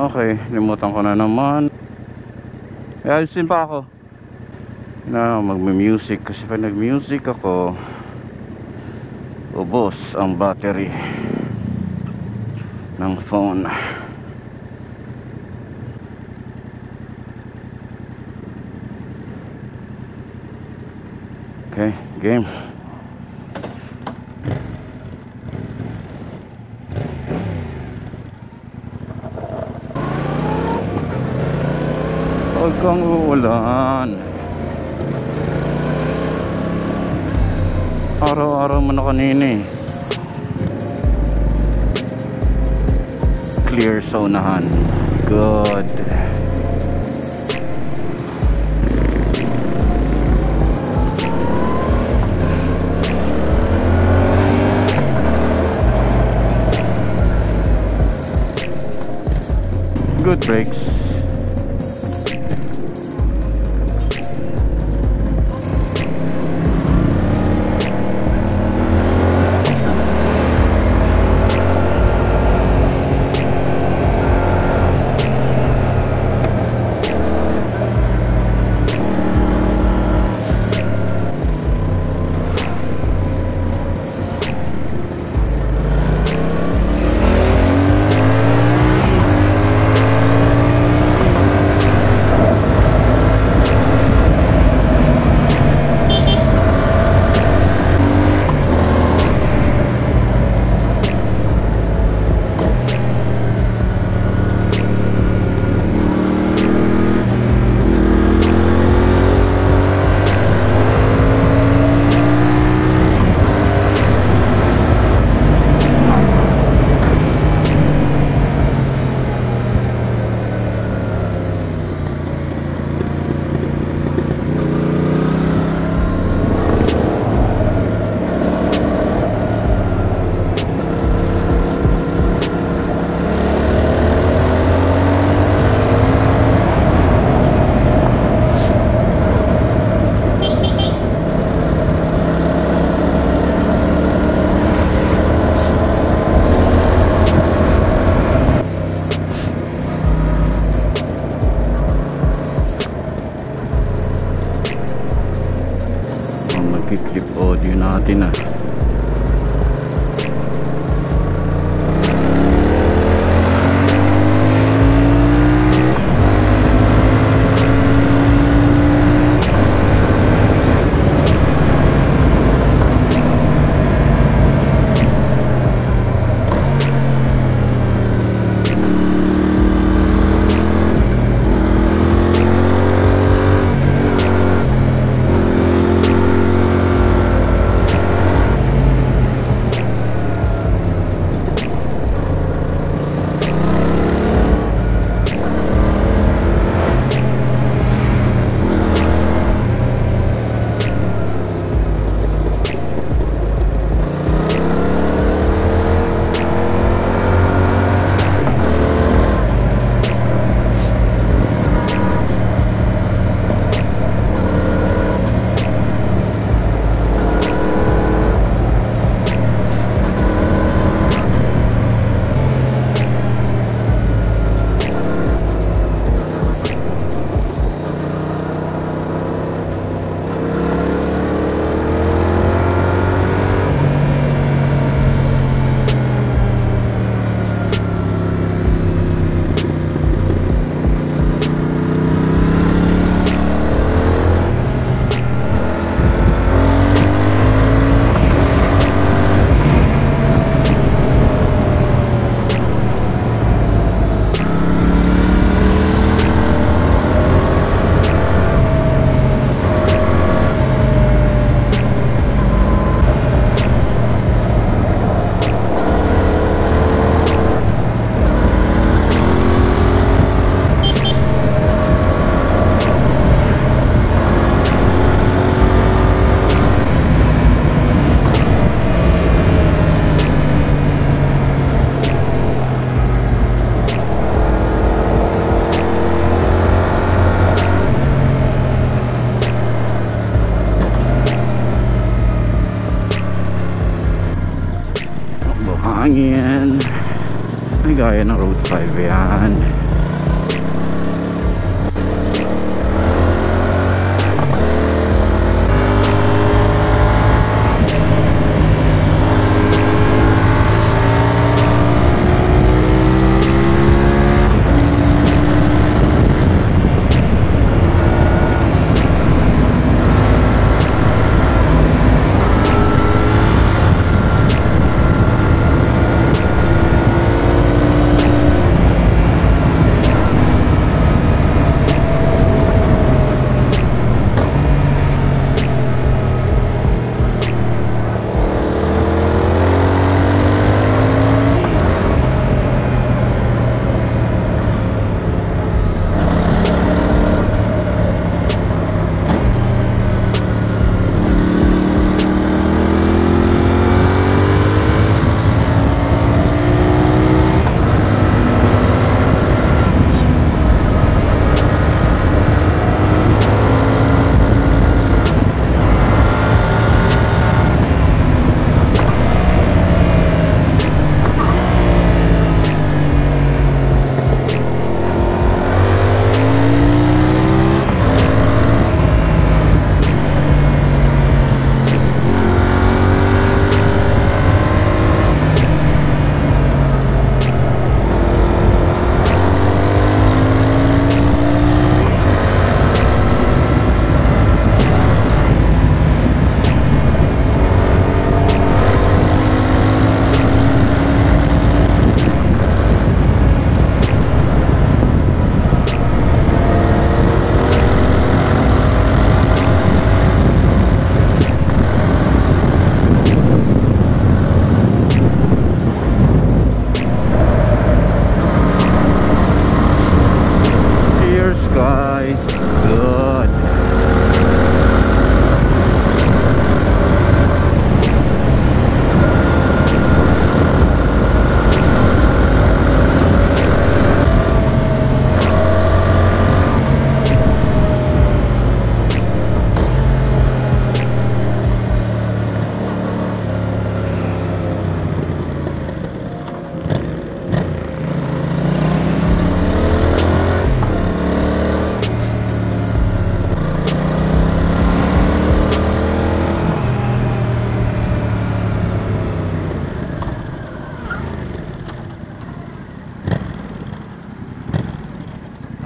Okay, limutan ko na naman. Ayusin pa ako na magme-music kasi pag nag-music ako ubos ang battery ng phone. Okay, game. Huwag kang uulan. Araw-araw mo na kanina eh. Clear zonahan. Good. Good brakes. Hindi gaya ng Road 5 yan.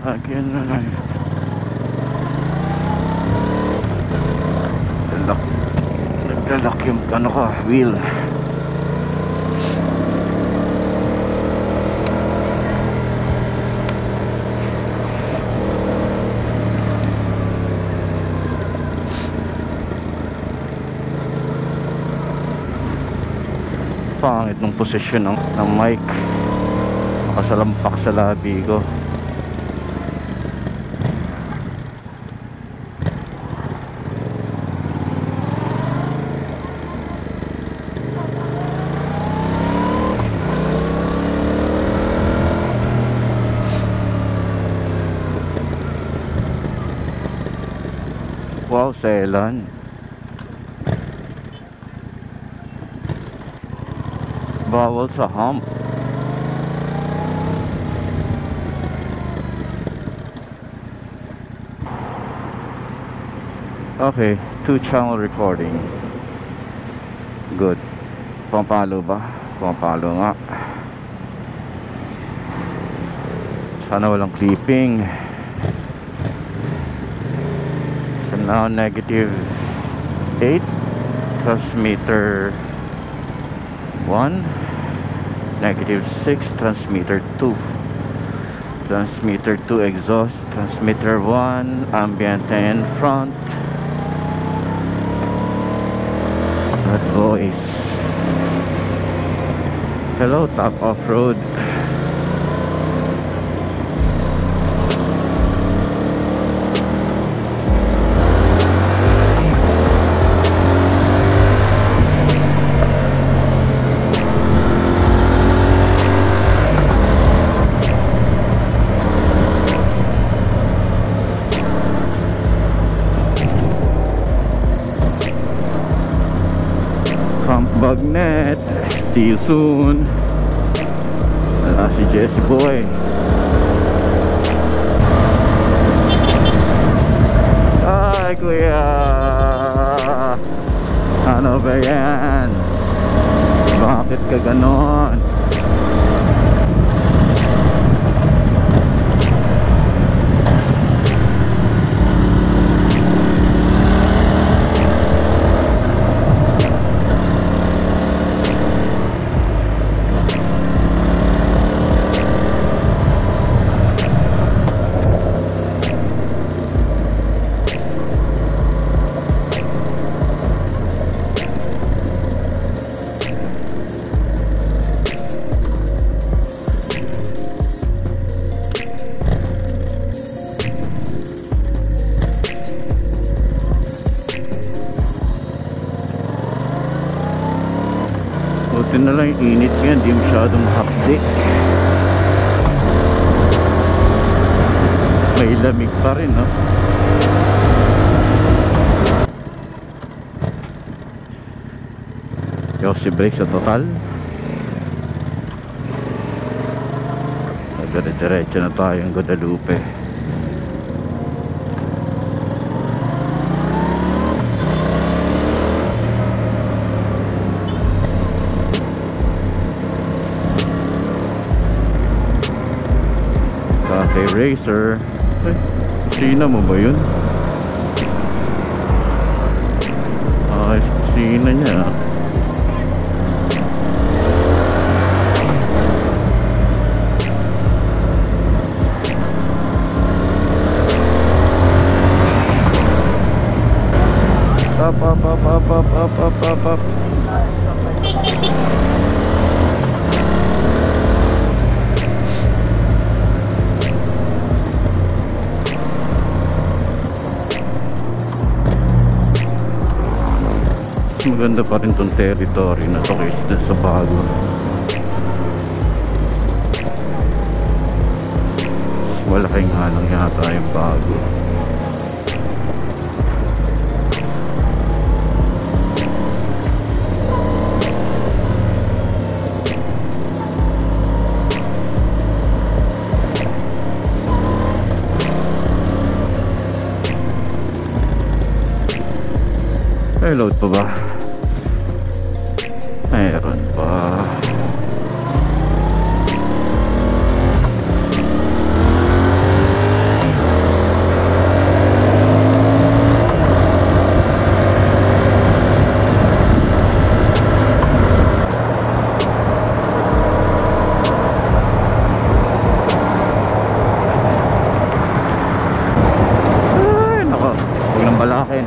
Again na lang yun. Naglalak yung ano ka, wheel. Pangit ng posisyon ng mic. Nakasalampak sa labi ko. Wow, Ceylon. Bawal sa hump. Okay, 2-channel recording. Good. Pampalo ba? Pampalo nga. Sana walang clipping. Now -8 transmitter 1, -6 transmitter 2, transmitter 2 exhaust, transmitter 1 ambient in front. That voice. Hello, top off road. See you soon. А сейчас тепло. Ay, kuya, ano ba yan? Bakit ka ganon? Buti na lang yung init ngayon, hindi masyadong hapdi. May lamig pa rin, no? Yung si brake sa total. Nagdire-diretso na tayong Guadalupe. Racer. Ay, sina mo ba yun? Ay, sina niya. Up, up, up, up, up, up, up, up, up. Maganda pa rin itong territory na ito kaysa sa bago. Malaking halang yata yung bago. May load pa ba? Meron pa. Ay, nako, huwag nang balakin.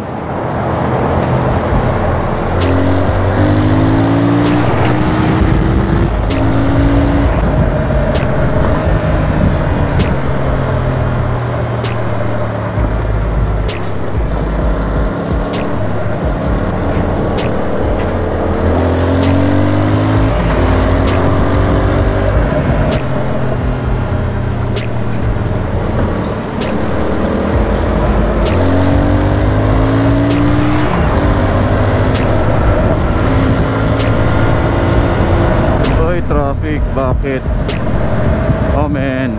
Traffic, bakit? Oh man,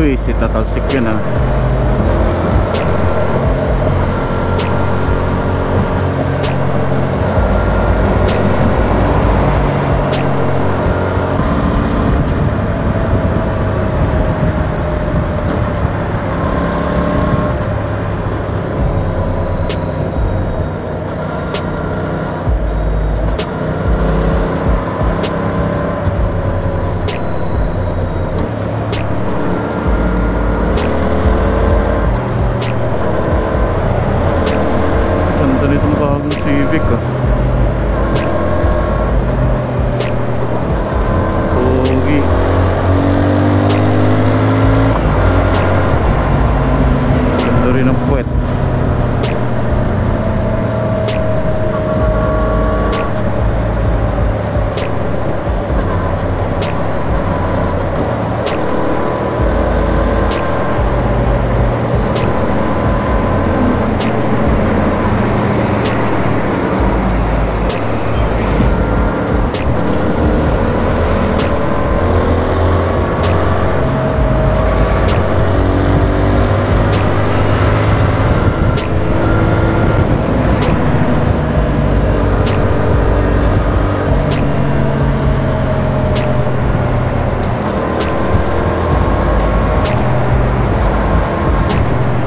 Выяснить это секвена.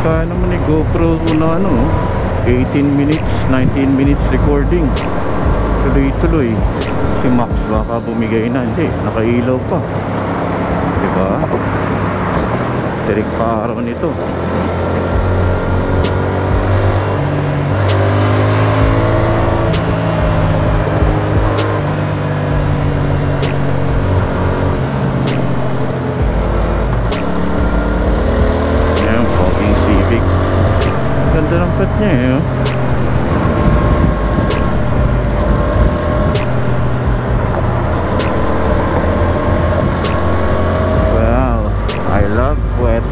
Kaya naman ni GoPro na 18 minutes, 19 minutes recording, tuloy-tuloy. Si Max baka bumigay na, hindi, nakailaw pa, diba? Tirik pa araw nito. Niya, eh. Well, I love wet.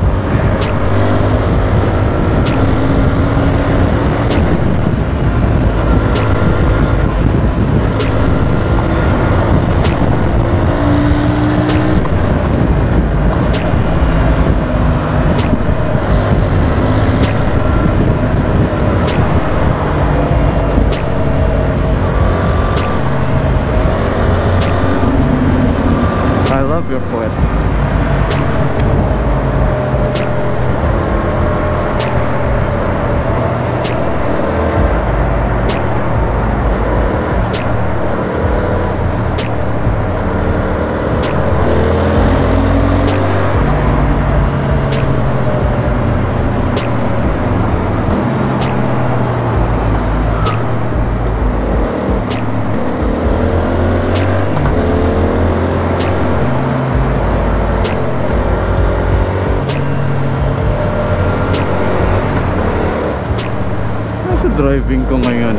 Driving ko ngayon,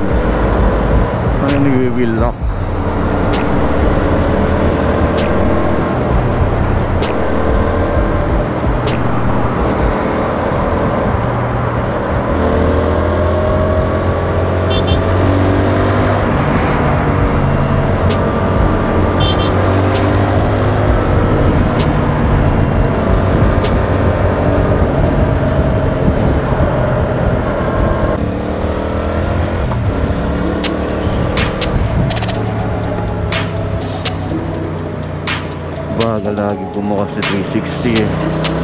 ano nagwi-wheel lock. Bagal lagi bumukas sa 360 eh.